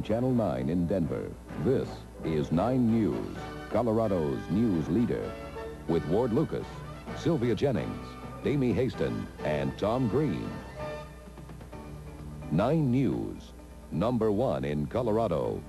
on Channel 9 in Denver. This is 9 News, Colorado's news leader, with Ward Lucas, Sylvia Jennings, Amy Hasten, and Tom Green. 9 News, number one in Colorado.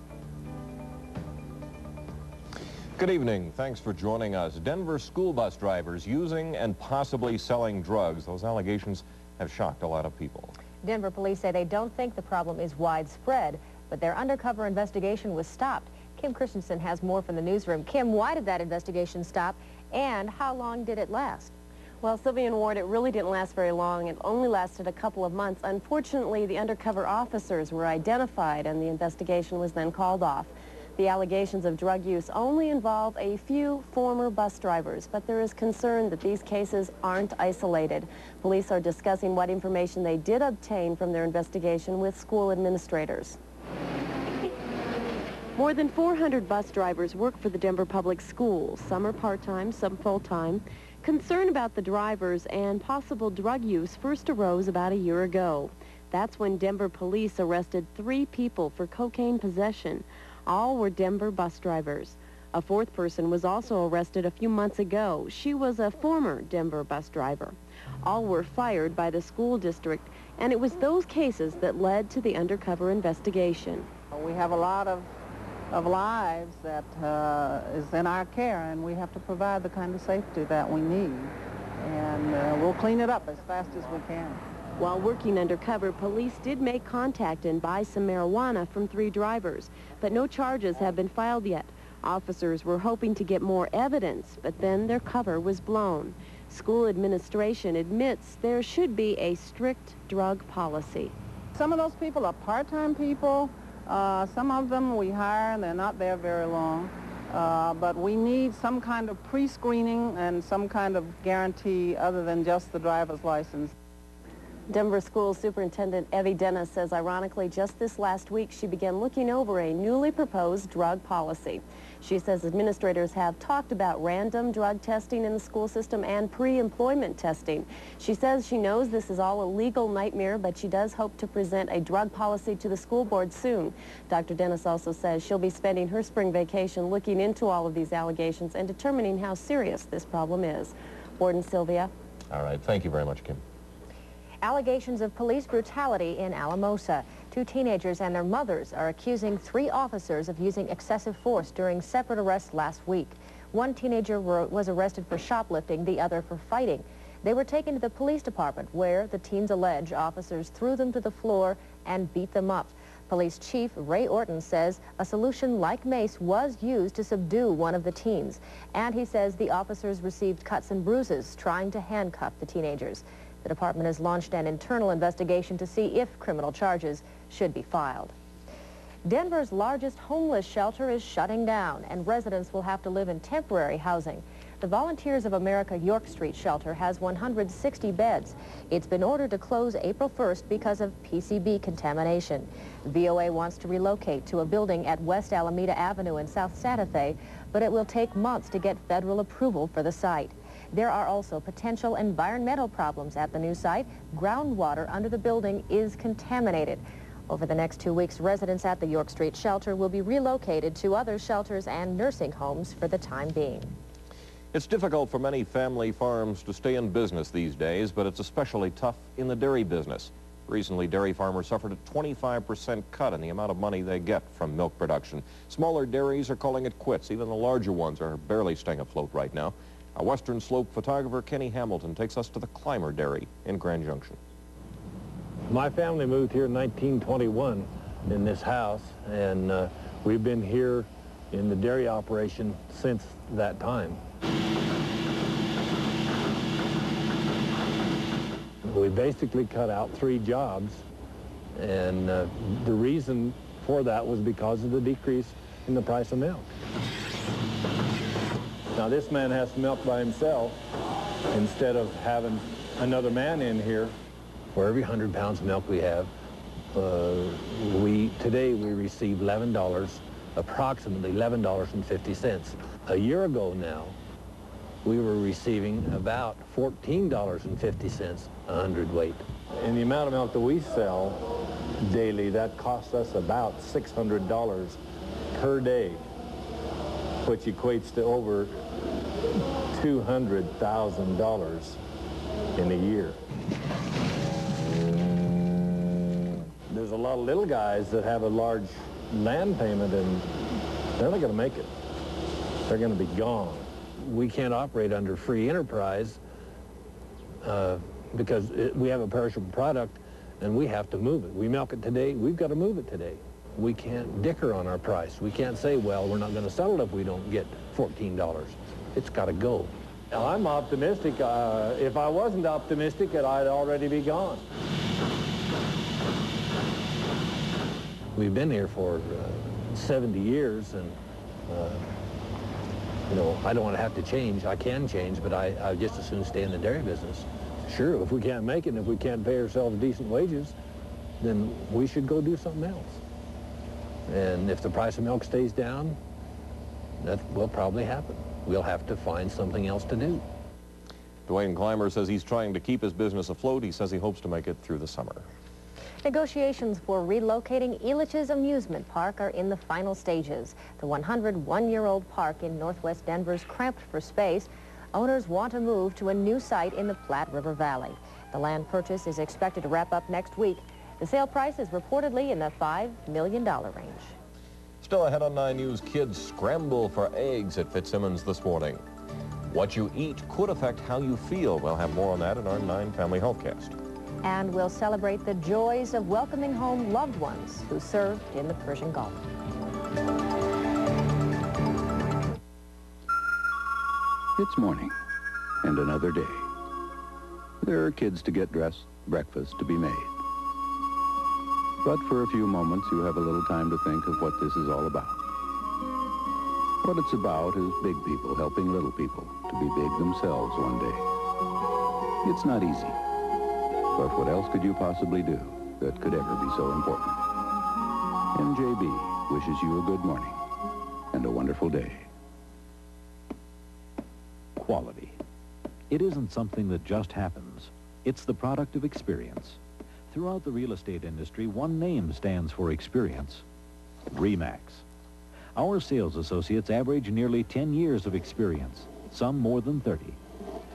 Good evening. Thanks for joining us. Denver school bus drivers using and possibly selling drugs. Those allegations have shocked a lot of people. Denver police say they don't think the problem is widespread, but their undercover investigation was stopped. Kim Christensen has more from the newsroom. Kim, why did that investigation stop, and how long did it last? Well, Sylvia and Ward, it really didn't last very long. It only lasted a couple of months. Unfortunately, the undercover officers were identified, and the investigation was then called off. The allegations of drug use only involve a few former bus drivers, but there is concern that these cases aren't isolated. Police are discussing what information they did obtain from their investigation with school administrators. More than 400 bus drivers work for the Denver Public Schools. Some are part-time, some full-time. Concern about the drivers and possible drug use first arose about a year ago. That's when Denver police arrested 3 people for cocaine possession. All were Denver bus drivers. A 4th person was also arrested a few months ago. She was a former Denver bus driver. All were fired by the school district, and it was those cases that led to the undercover investigation. We have a lot of lives that is in our care, and we have to provide the kind of safety that we need. And we'll clean it up as fast as we can. While working undercover, police did make contact and buy some marijuana from 3 drivers, but no charges have been filed yet. Officers were hoping to get more evidence, but then their cover was blown. School administration admits there should be a strict drug policy. Some of those people are part-time people. Some of them we hire, and they're not there very long. But we need some kind of pre-screening and some kind of guarantee other than just the driver's license. Denver School Superintendent Evie Dennis says, ironically, just this last week she began looking over a newly proposed drug policy. She says administrators have talked about random drug testing in the school system and pre-employment testing. She says she knows this is all a legal nightmare, but she does hope to present a drug policy to the school board soon. Dr. Dennis also says she'll be spending her spring vacation looking into all of these allegations and determining how serious this problem is. Ward and Sylvia. All right. Thank you very much, Kim. Allegations of police brutality in Alamosa. 2 teenagers and their mothers are accusing 3 officers of using excessive force during separate arrests last week. 1 teenager was arrested for shoplifting, the other for fighting. They were taken to the police department, where the teens allege officers threw them to the floor and beat them up. Police Chief Ray Orton says a solution like mace was used to subdue one of the teens. And he says the officers received cuts and bruises trying to handcuff the teenagers. The department has launched an internal investigation to see if criminal charges should be filed. Denver's largest homeless shelter is shutting down, and residents will have to live in temporary housing. The Volunteers of America York Street shelter has 160 beds. It's been ordered to close April 1st because of PCB contamination. VOA wants to relocate to a building at West Alameda Avenue in South Santa Fe, but it will take months to get federal approval for the site. There are also potential environmental problems at the new site. Groundwater under the building is contaminated. Over the next 2 weeks, residents at the York Street shelter will be relocated to other shelters and nursing homes for the time being. It's difficult for many family farms to stay in business these days, but it's especially tough in the dairy business. Recently, dairy farmers suffered a 25% cut in the amount of money they get from milk production. Smaller dairies are calling it quits. Even the larger ones are barely staying afloat right now. Our Western Slope photographer Kenny Hamilton takes us to the Clymer Dairy in Grand Junction. My family moved here in 1921 in this house, and we've been here in the dairy operation since that time. We basically cut out 3 jobs, and the reason for that was because of the decrease in the price of milk. Now this man has to milk by himself instead of having another man in here. For every 100 pounds of milk we have, today we receive $11, approximately $11.50. A year ago now, we were receiving about $14.50 a hundredweight. And the amount of milk that we sell daily. That costs us about $600 per day, which equates to over $200,000 in a year. There's a lot of little guys that have a large land payment and they're not going to make it. They're going to be gone. We can't operate under free enterprise because we have a perishable product and we have to move it. We milk it today, we've got to move it today. We can't dicker on our price. We can't say, well, we're not going to sell it if we don't get $14. It's got to go. I'm optimistic. If I wasn't optimistic, I'd already be gone. We've been here for 70 years, and you know, I don't want to have to change. I can change, but I just as soon stay in the dairy business. Sure, if we can't make it, and if we can't pay ourselves decent wages, then we should go do something else. And if the price of milk stays down, that will probably happen. We'll have to find something else to do. Dwayne Clymer says he's trying to keep his business afloat. He says he hopes to make it through the summer. Negotiations for relocating Elitch's Amusement Park are in the final stages. The 101-year-old park in northwest Denver's cramped for space. Owners want to move to a new site in the Platte River Valley. The land purchase is expected to wrap up next week. The sale price is reportedly in the $5 million range. Still ahead on 9 News, kids scramble for eggs at Fitzsimmons this morning. What you eat could affect how you feel. We'll have more on that in our 9 Family Healthcast. And we'll celebrate the joys of welcoming home loved ones who served in the Persian Gulf. It's morning and another day. There are kids to get dressed, breakfast to be made. But for a few moments, you have a little time to think of what this is all about. What it's about is big people helping little people to be big themselves one day. It's not easy. But what else could you possibly do that could ever be so important? MJB wishes you a good morning and a wonderful day. Quality. It isn't something that just happens. It's the product of experience. Throughout the real estate industry, one name stands for experience: RE/MAX. Our sales associates average nearly 10 years of experience, some more than 30.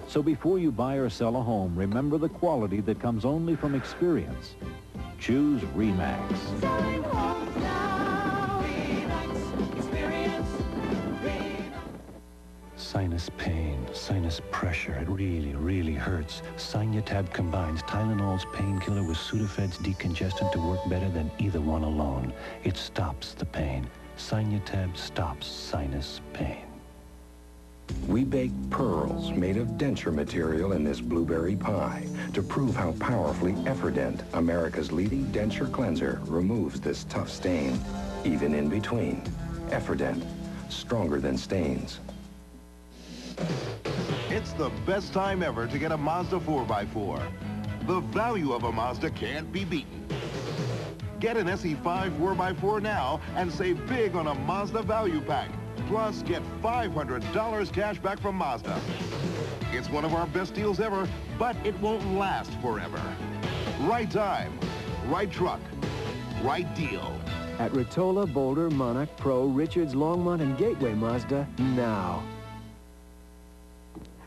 So before you buy or sell a home, remember the quality that comes only from experience. Choose RE/MAX. Sinus pain, sinus pressure, it really, really hurts. Sinutab combines Tylenol's painkiller with Sudafed's decongestant to work better than either one alone. It stops the pain. Sinutab stops sinus pain. We bake pearls made of denture material in this blueberry pie to prove how powerfully Efferdent, America's leading denture cleanser, removes this tough stain, even in between. Efferdent, stronger than stains. It's the best time ever to get a Mazda 4x4. The value of a Mazda can't be beaten. Get an SE5 4x4 now and save big on a Mazda value pack. Plus, get $500 cash back from Mazda. It's one of our best deals ever, but it won't last forever. Right time, right truck, right deal. At Rotola, Boulder, Monarch, Pro, Richards, Longmont, and Gateway Mazda now.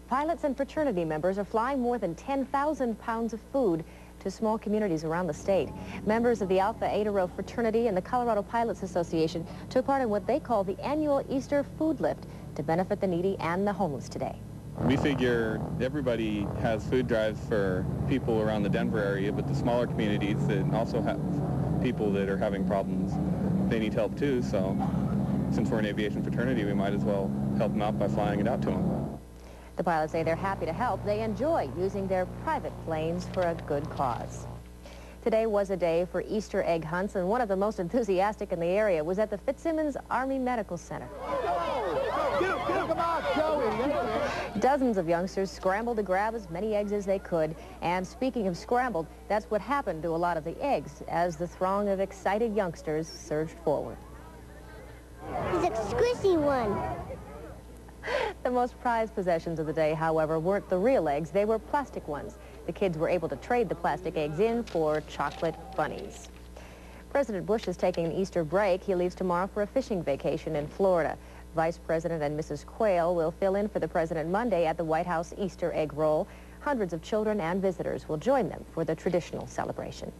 Pilots and fraternity members are flying more than 10,000 pounds of food to small communities around the state. Members of the Alpha Eta Rho fraternity and the Colorado Pilots Association took part in what they call the annual Easter food lift to benefit the needy and the homeless today. We figure everybody has food drives for people around the Denver area, but the smaller communities that also have people that are having problems, they need help too. So since we're an aviation fraternity, we might as well help them out by flying it out to them. The pilots say they're happy to help. They enjoy using their private planes for a good cause. Today was a day for Easter egg hunts, and one of the most enthusiastic in the area was at the Fitzsimmons Army Medical Center. Dozens of youngsters scrambled to grab as many eggs as they could, and speaking of scrambled, that's what happened to a lot of the eggs as the throng of excited youngsters surged forward. It's a squishy one. The most prized possessions of the day, however, weren't the real eggs. They were plastic ones. The kids were able to trade the plastic eggs in for chocolate bunnies. President Bush is taking an Easter break. He leaves tomorrow for a fishing vacation in Florida. Vice President and Mrs. Quayle will fill in for the President Monday at the White House Easter egg roll. Hundreds of children and visitors will join them for the traditional celebration.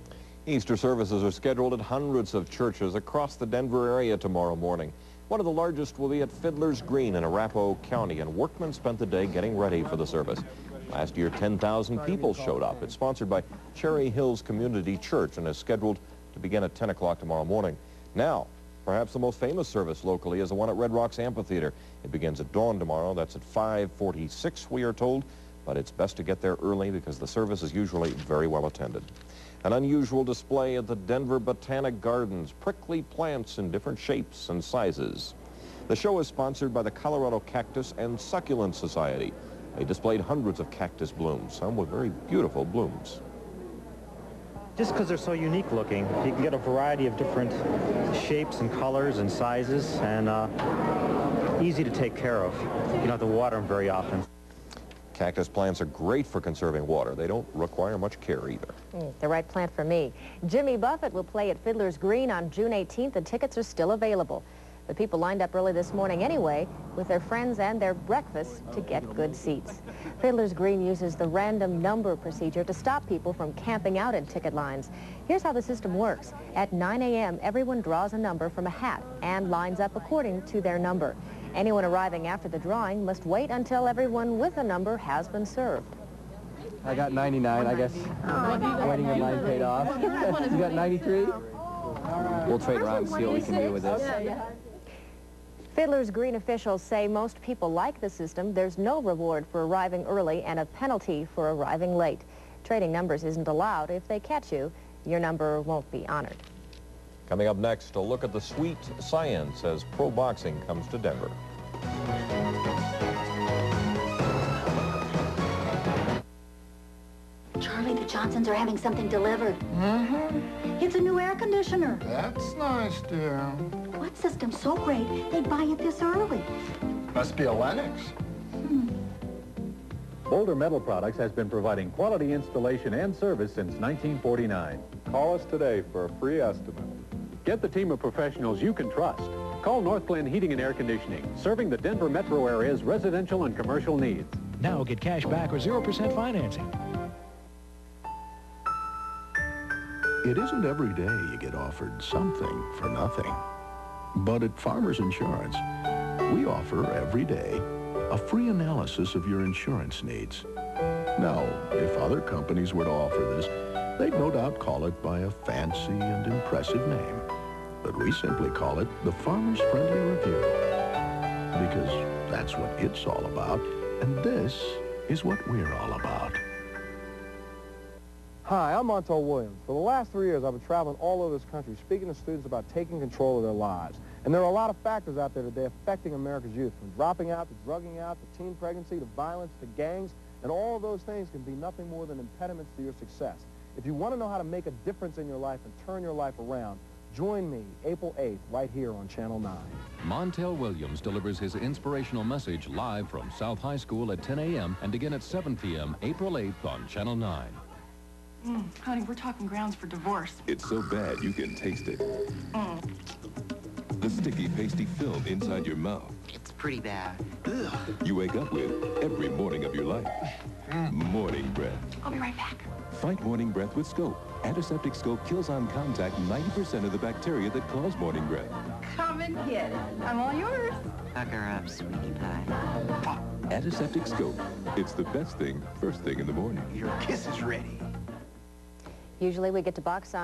Easter services are scheduled at hundreds of churches across the Denver area tomorrow morning. One of the largest will be at Fiddler's Green in Arapahoe County, and workmen spent the day getting ready for the service. Last year, 10,000 people showed up. It's sponsored by Cherry Hills Community Church and is scheduled to begin at 10 o'clock tomorrow morning. Now, perhaps the most famous service locally is the one at Red Rocks Amphitheater. It begins at dawn tomorrow. That's at 5:46, we are told, but it's best to get there early because the service is usually very well attended. An unusual display at the Denver Botanic Gardens, prickly plants in different shapes and sizes. The show is sponsored by the Colorado Cactus and Succulent Society. They displayed hundreds of cactus blooms, some with very beautiful blooms. Just because they're so unique looking, you can get a variety of different shapes and colors and sizes, and easy to take care of. You don't have to water them very often. Cactus plants are great for conserving water. They don't require much care either. The right plant for me. Jimmy Buffett will play at Fiddler's Green on June 18th, and tickets are still available. The people lined up early this morning anyway with their friends and their breakfast to get good seats. Fiddler's Green uses the random number procedure to stop people from camping out in ticket lines. Here's how the system works. At 9 a.m., everyone draws a number from a hat and lines up according to their number. Anyone arriving after the drawing must wait until everyone with a number has been served. I got 99, I guess. Waiting in line paid off. You got 93? We'll trade around and see what we can do with this. Fiddler's Green officials say most people like the system. There's no reward for arriving early and a penalty for arriving late. Trading numbers isn't allowed. If they catch you, your number won't be honored. Coming up next, a look at the sweet science as pro boxing comes to Denver. Charlie, the Johnsons are having something delivered. Mm-hmm. It's a new air conditioner. That's nice, dear. What system's so great they'd buy it this early? Must be a Lennox. Boulder Metal Products has been providing quality installation and service since 1949. Call us today for a free estimate. Get the team of professionals you can trust. Call Northland Heating and Air Conditioning, serving the Denver metro area's residential and commercial needs. Now get cash back or 0% financing. It isn't every day you get offered something for nothing. But at Farmers Insurance, we offer every day a free analysis of your insurance needs. Now, if other companies were to offer this, they'd no doubt call it by a fancy and impressive name. But we simply call it the Farmers Friendly Review, because that's what it's all about, and this is what we're all about. Hi, I'm Montel Williams. For the last 3 years, I've been traveling all over this country, speaking to students about taking control of their lives. And there are a lot of factors out there today affecting America's youth, from dropping out to drugging out to teen pregnancy to violence to gangs, and all of those things can be nothing more than impediments to your success. If you want to know how to make a difference in your life and turn your life around, join me April 8th right here on Channel 9. Montel Williams delivers his inspirational message live from South High School at 10 a.m. and again at 7 p.m. April 8th on Channel 9. Honey, we're talking grounds for divorce. It's so bad you can taste it. The sticky, pasty film inside your mouth. It's pretty bad. Ugh. You wake up with every morning of your life. Morning breath. I'll be right back. Fight morning breath with Scope. Antiseptic Scope kills on contact 90% of the bacteria that cause morning breath. Come and get it. I'm all yours. Fuck her up, sweetie pie. Antiseptic Scope. It's the best thing, first thing in the morning. Your kiss is ready. Usually we get to bet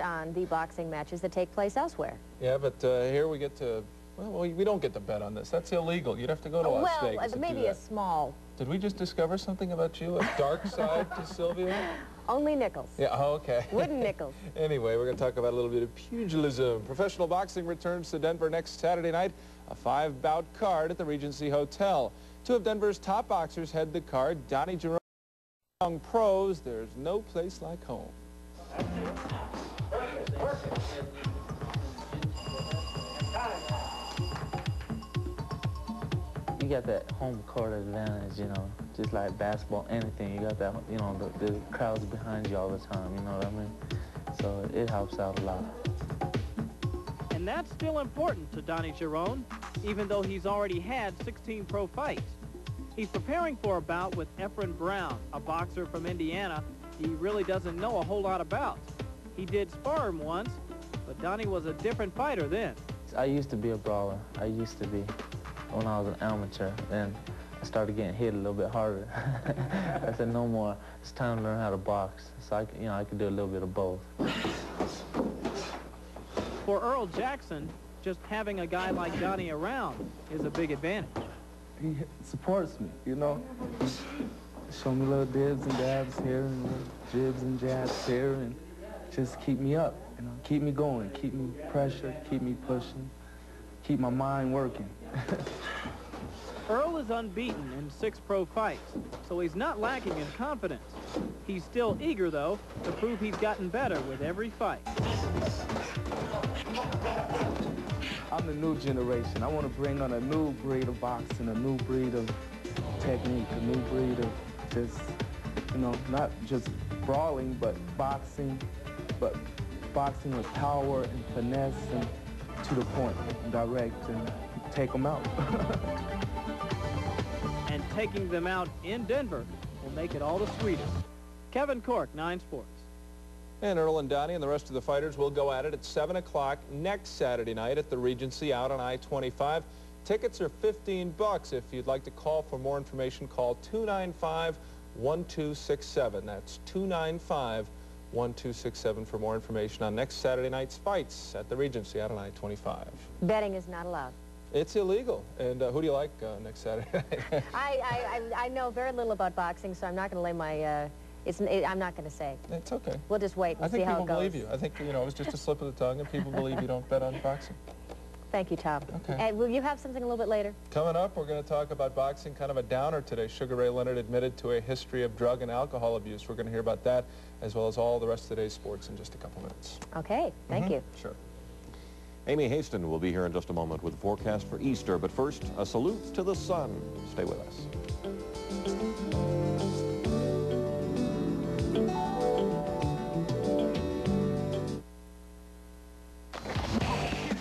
on the boxing matches that take place elsewhere. Yeah, but here we get to, well, we don't get to bet on this. That's illegal. You'd have to go to Las Vegas. Well, maybe a small. Did we just discover something about you? A dark side to Sylvia? Only nickels. Yeah, okay. Wooden nickels. Anyway, we're going to talk about a little bit of pugilism. Professional boxing returns to Denver next Saturday night, a 5-bout card at the Regency Hotel. Two of Denver's top boxers head the card. Donnie Jerome. Among pros, there's no place like home. You got that home court advantage, you know, just like basketball, anything. You got that, you know, the crowd's behind you all the time, you know what I mean? so it helps out a lot. And that's still important to Donnie Jerome, even though he's already had 16 pro fights. He's preparing for a bout with Efren Brown, a boxer from Indiana he really doesn't know a whole lot about. He did spar him once, but Donnie was a different fighter then. I used to be a brawler. I used to be when I was an amateur. Then I started getting hit a little bit harder. I said, no more. It's time to learn how to box. So I, you know, I could do a little bit of both. For Earl Jackson, just having a guy like Donnie around is a big advantage. He supports me, you know. Show me little dibs and dabs here and little jibs and jabs here and just keep me up, you know, keep me going, keep me pressured, keep me pushing, keep my mind working. Earl is unbeaten in 6 pro fights, so he's not lacking in confidence. He's still eager, though, to prove he's gotten better with every fight. I'm the new generation. I want to bring on a new breed of boxing, a new breed of technique, a new breed of just, you know, not just brawling, but boxing with power and finesse and to the point, and direct, and take them out. And taking them out in Denver will make it all the sweeter. Kevin Cork, 9 Sports. And Earl and Donnie and the rest of the fighters will go at it at 7 o'clock next Saturday night at the Regency out on I-25. Tickets are $15. If you'd like to call for more information, call 295-1267. That's 295-1267 for more information on next Saturday night's fights at the Regency out on I-25. Betting is not allowed. It's illegal. And who do you like next Saturday? I know very little about boxing, so I'm not going to lay my... I'm not going to say. It's okay. We'll just wait and see how it goes. I think people believe you. I think, you know, it was just a slip of the tongue, and people believe you don't bet on boxing. Thank you, Tom. Okay. And will you have something a little bit later? Coming up, we're going to talk about boxing, kind of a downer today. Sugar Ray Leonard admitted to a history of drug and alcohol abuse. We're going to hear about that, as well as all the rest of today's sports in just a couple minutes. Okay. Thank you. Sure. Amy Hasten will be here in just a moment with a forecast for Easter, but first, a salute to the sun. Stay with us.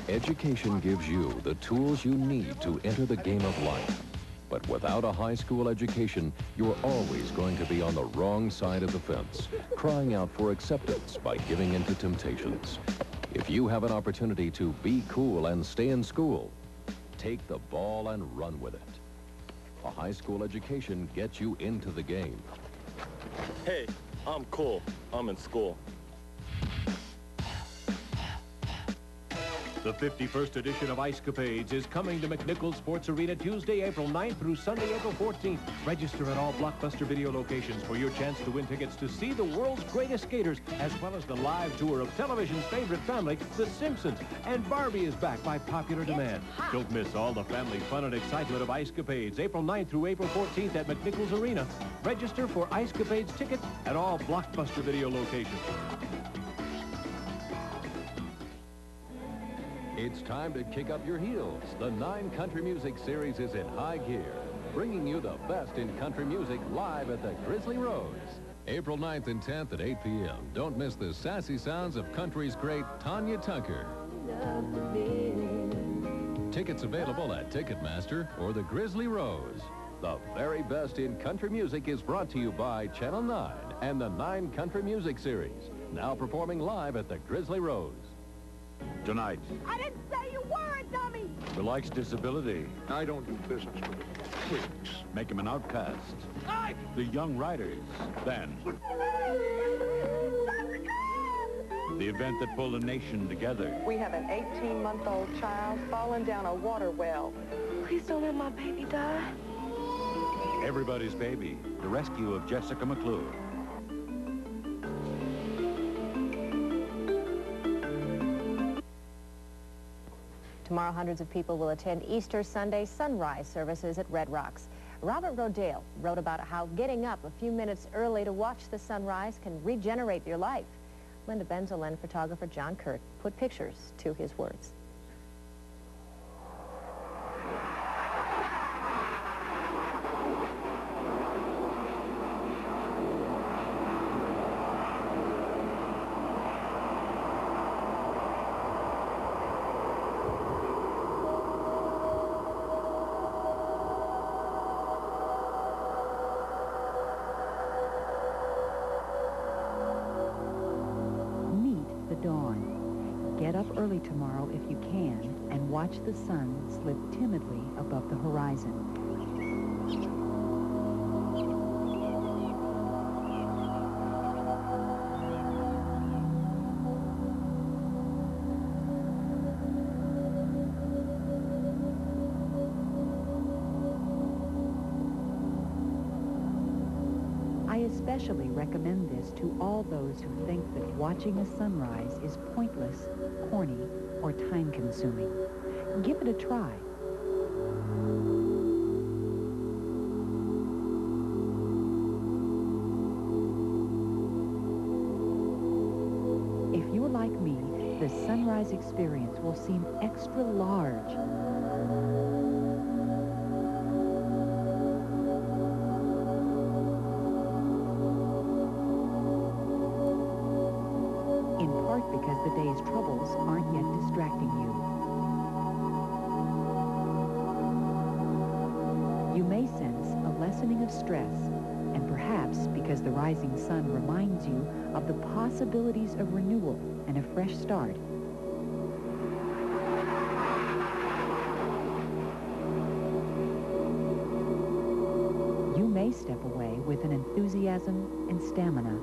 Education gives you the tools you need to enter the game of life. But without a high school education, you're always going to be on the wrong side of the fence, crying out for acceptance by giving in to temptations. If you have an opportunity to be cool and stay in school, take the ball and run with it. A high school education gets you into the game. Hey, I'm cool. I'm in school. The 51st edition of Ice Capades is coming to McNichols Sports Arena Tuesday, April 9th through Sunday, April 14th. Register at all Blockbuster Video locations for your chance to win tickets to see the world's greatest skaters, as well as the live tour of television's favorite family, The Simpsons. And Barbie is back by popular demand. Don't miss all the family fun and excitement of Ice Capades, April 9th through April 14th at McNichols Arena. Register for Ice Capades tickets at all Blockbuster Video locations. It's time to kick up your heels. The 9 Country Music Series is in high gear, bringing you the best in country music live at the Grizzly Rose. April 9th and 10th at 8 p.m. Don't miss the sassy sounds of country's great Tanya Tucker. Tickets available at Ticketmaster or the Grizzly Rose. The very best in country music is brought to you by Channel 9 and the 9 Country Music Series, now performing live at the Grizzly Rose. Tonight. I didn't say you were a dummy! Relax disability. I don't do business with quicks. Make him an outcast. I... The Young Riders. Then... the event that pulled a nation together. We have an 18-month-old child falling down a water well. Please don't let my baby die. Everybody's Baby. The Rescue of Jessica McClure. Tomorrow, hundreds of people will attend Easter Sunday sunrise services at Red Rocks. Robert Rodale wrote about how getting up a few minutes early to watch the sunrise can regenerate your life. Linda Benzel and photographer John Kirk put pictures to his words. get up early tomorrow if you can and watch the sun slip timidly above the horizon. I especially recommend this to all those who think that watching a sunrise is pointless, corny, or time-consuming. Give it a try. If you're like me, the sunrise experience will seem extra large. Because the day's troubles aren't yet distracting you. You may sense a lessening of stress, and perhaps because the rising sun reminds you of the possibilities of renewal and a fresh start. You may step away with an enthusiasm and stamina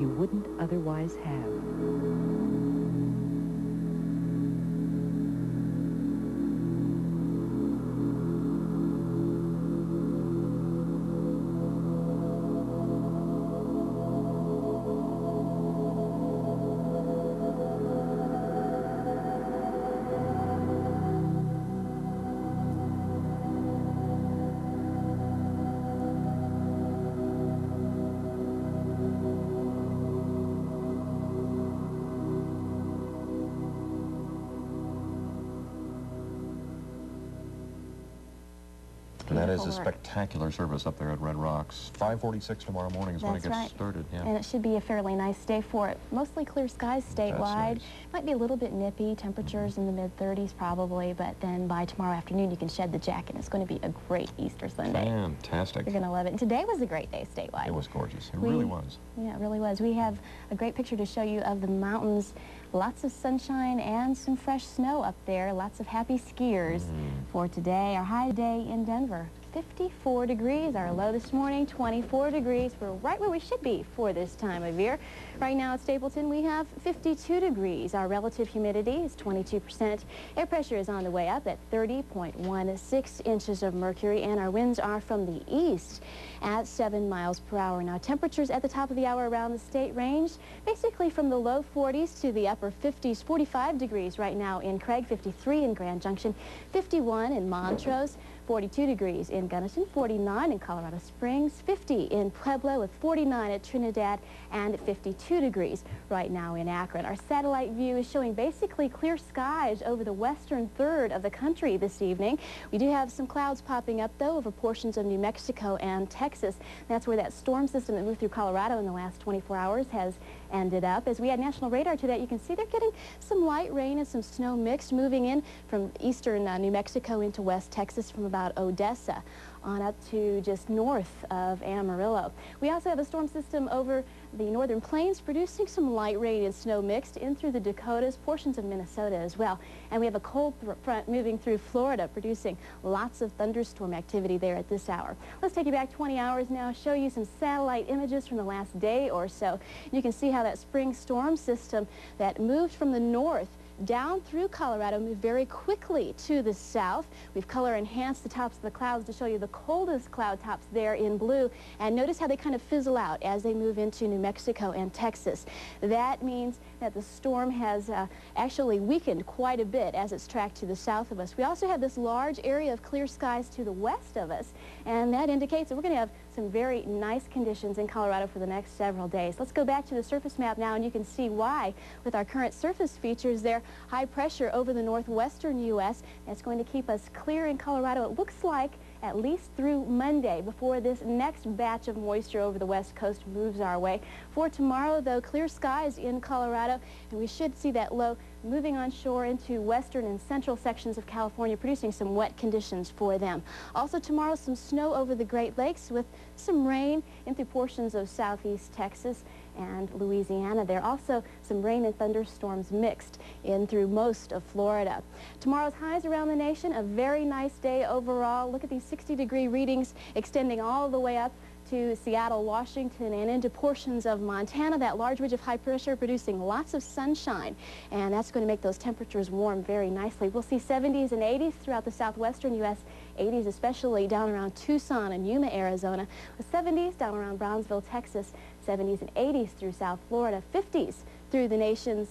you wouldn't otherwise have. That is a spectacular service up there at Red Rocks. 5:46 tomorrow morning is when it gets started. Yeah. And it should be a fairly nice day for it. Mostly clear skies statewide. Nice. Might be a little bit nippy. Temperatures in the mid-30s probably. But then by tomorrow afternoon, you can shed the jacket. It's going to be a great Easter Sunday. Fantastic. You're going to love it. And today was a great day statewide. It was gorgeous. It really was. Yeah, it really was. We have a great picture to show you of the mountains. Lots of sunshine and some fresh snow up there. Lots of happy skiers for today. Our high day in Denver, 54 degrees. Our low this morning, 24 degrees. We're right where we should be for this time of year. Right now at Stapleton, we have 52 degrees. Our relative humidity is 22%. Air pressure is on the way up at 30.16 inches of mercury, and our winds are from the east at 7 miles per hour. Now, temperatures at the top of the hour around the state range, basically from the low 40s to the upper 50s, 45 degrees right now in Craig, 53 in Grand Junction, 51 in Montrose, 42 degrees in Gunnison, 49 in Colorado Springs, 50 in Pueblo, with 49 at Trinidad, and 52 degrees right now in Akron. Our satellite view is showing basically clear skies over the western third of the country this evening. We do have some clouds popping up, though, over portions of New Mexico and Texas. That's where that storm system that moved through Colorado in the last 24 hours has ended up. As we had national radar today, you can see they're getting some light rain and some snow mixed moving in from eastern New Mexico into west Texas from about Odessa on up to just north of Amarillo. We also have a storm system over the northern plains producing some light rain and snow mixed in through the Dakotas, portions of Minnesota as well. And we have a cold front moving through Florida, producing lots of thunderstorm activity there at this hour. Let's take you back 20 hours now, show you some satellite images from the last day or so. You can see how that spring storm system that moved from the north down through Colorado moved very quickly to the south. We've color enhanced the tops of the clouds to show you the coldest cloud tops there in blue, and notice how they kind of fizzle out as they move into New Mexico and Texas. That means that the storm has actually weakened quite a bit as it's tracked to the south of us. We also have this large area of clear skies to the west of us, and that indicates that we're going to have some very nice conditions in Colorado for the next several days. Let's go back to the surface map now, and you can see why with our current surface features there. High pressure over the northwestern U.S. That's going to keep us clear in Colorado, it looks like, at least through Monday before this next batch of moisture over the west coast moves our way. For tomorrow, though, clear skies in Colorado, and we should see that low moving onshore into western and central sections of California, producing some wet conditions for them. Also tomorrow, some snow over the Great Lakes with some rain in through portions of southeast Texas and Louisiana. There are also some rain and thunderstorms mixed in through most of Florida. Tomorrow's highs around the nation, a very nice day overall. Look at these 60-degree readings extending all the way up to Seattle, Washington, and into portions of Montana. That large ridge of high pressure producing lots of sunshine, and that's going to make those temperatures warm very nicely. We'll see 70s and 80s throughout the southwestern U.S., 80s especially down around Tucson and Yuma, Arizona, with 70s down around Brownsville, Texas, 70s and 80s through South Florida, 50s through the nation's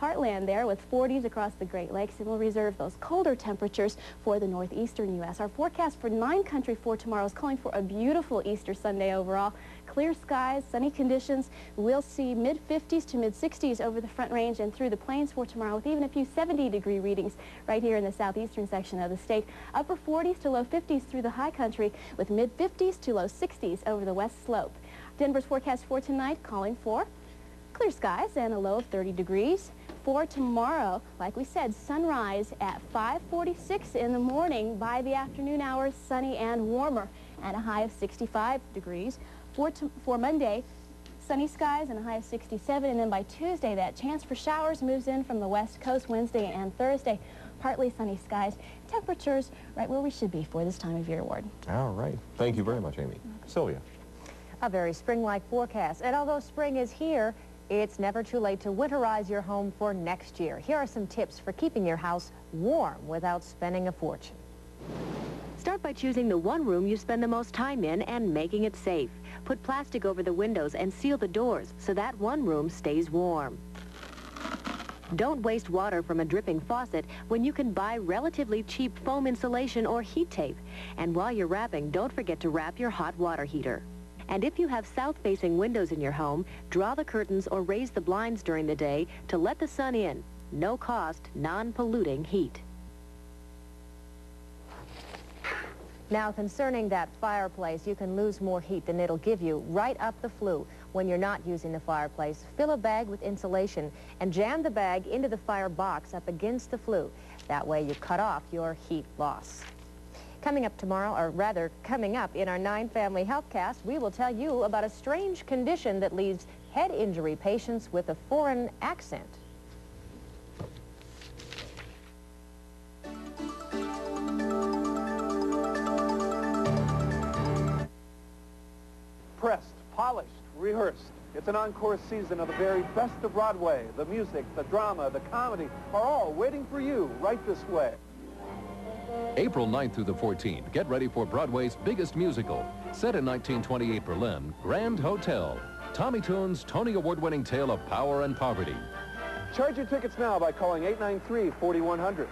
heartland there, with 40s across the Great Lakes, and we'll reserve those colder temperatures for the northeastern U.S. Our forecast for 9 Country for tomorrow is calling for a beautiful Easter Sunday overall. Clear skies, sunny conditions. We'll see mid-50s to mid-60s over the Front Range and through the plains for tomorrow, with even a few 70-degree readings right here in the southeastern section of the state. Upper 40s to low 50s through the high country, with mid-50s to low 60s over the west slope. Denver's forecast for tonight calling for clear skies and a low of 30 degrees. For tomorrow, like we said, sunrise at 5:46 in the morning. By the afternoon hours, sunny and warmer and a high of 65 degrees. For Monday, sunny skies and a high of 67. And then by Tuesday, that chance for showers moves in from the west coast. Wednesday and Thursday, partly sunny skies. Temperatures right where we should be for this time of year, Ward. All right. Thank you very much, Amy. Sylvia. A very spring-like forecast. And although spring is here, it's never too late to winterize your home for next year. Here are some tips for keeping your house warm without spending a fortune. Start by choosing the one room you spend the most time in and making it safe. Put plastic over the windows and seal the doors so that one room stays warm. Don't waste water from a dripping faucet when you can buy relatively cheap foam insulation or heat tape. And while you're wrapping, don't forget to wrap your hot water heater. And if you have south-facing windows in your home, draw the curtains or raise the blinds during the day to let the sun in. No-cost, non-polluting heat. Now, concerning that fireplace, you can lose more heat than it'll give you, right up the flue. When you're not using the fireplace, fill a bag with insulation and jam the bag into the firebox up against the flue. That way you cut off your heat loss. Coming up in our 9 Family Healthcast, we will tell you about a strange condition that leaves head injury patients with a foreign accent. Pressed, polished, rehearsed. It's an encore season of the very best of Broadway. The music, the drama, the comedy are all waiting for you right this way. April 9th through the 14th, get ready for Broadway's biggest musical. Set in 1928 Berlin, Grand Hotel. Tommy Toon's Tony Award-winning tale of power and poverty. Charge your tickets now by calling 893-4100.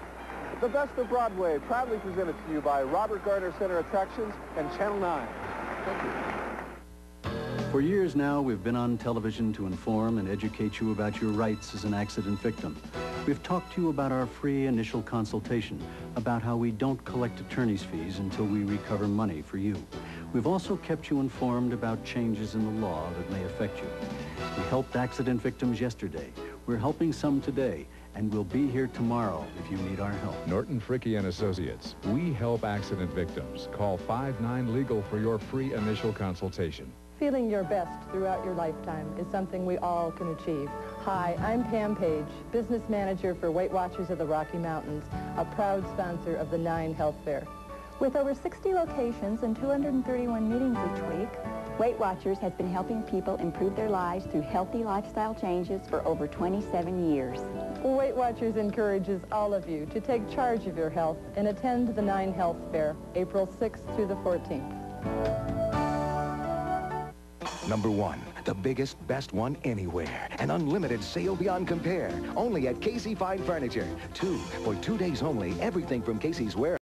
The Best of Broadway, proudly presented to you by Robert Gardner Center Attractions and Channel 9. Thank you. For years now, we've been on television to inform and educate you about your rights as an accident victim. We've talked to you about our free initial consultation, about how we don't collect attorney's fees until we recover money for you. We've also kept you informed about changes in the law that may affect you. We helped accident victims yesterday. We're helping some today, and we'll be here tomorrow if you need our help. Norton Fricke & Associates. We help accident victims. Call 59-LEGAL for your free initial consultation. Feeling your best throughout your lifetime is something we all can achieve. Hi, I'm Pam Page, business manager for Weight Watchers of the Rocky Mountains, a proud sponsor of the 9 Health Fair. With over 60 locations and 231 meetings each week, Weight Watchers has been helping people improve their lives through healthy lifestyle changes for over 27 years. Weight Watchers encourages all of you to take charge of your health and attend the 9 Health Fair, April 6th through the 14th. Number 1, the biggest, best one anywhere. An unlimited sale beyond compare. Only at Casey Fine Furniture. 2, for 2 days only, everything from Casey's warehouse.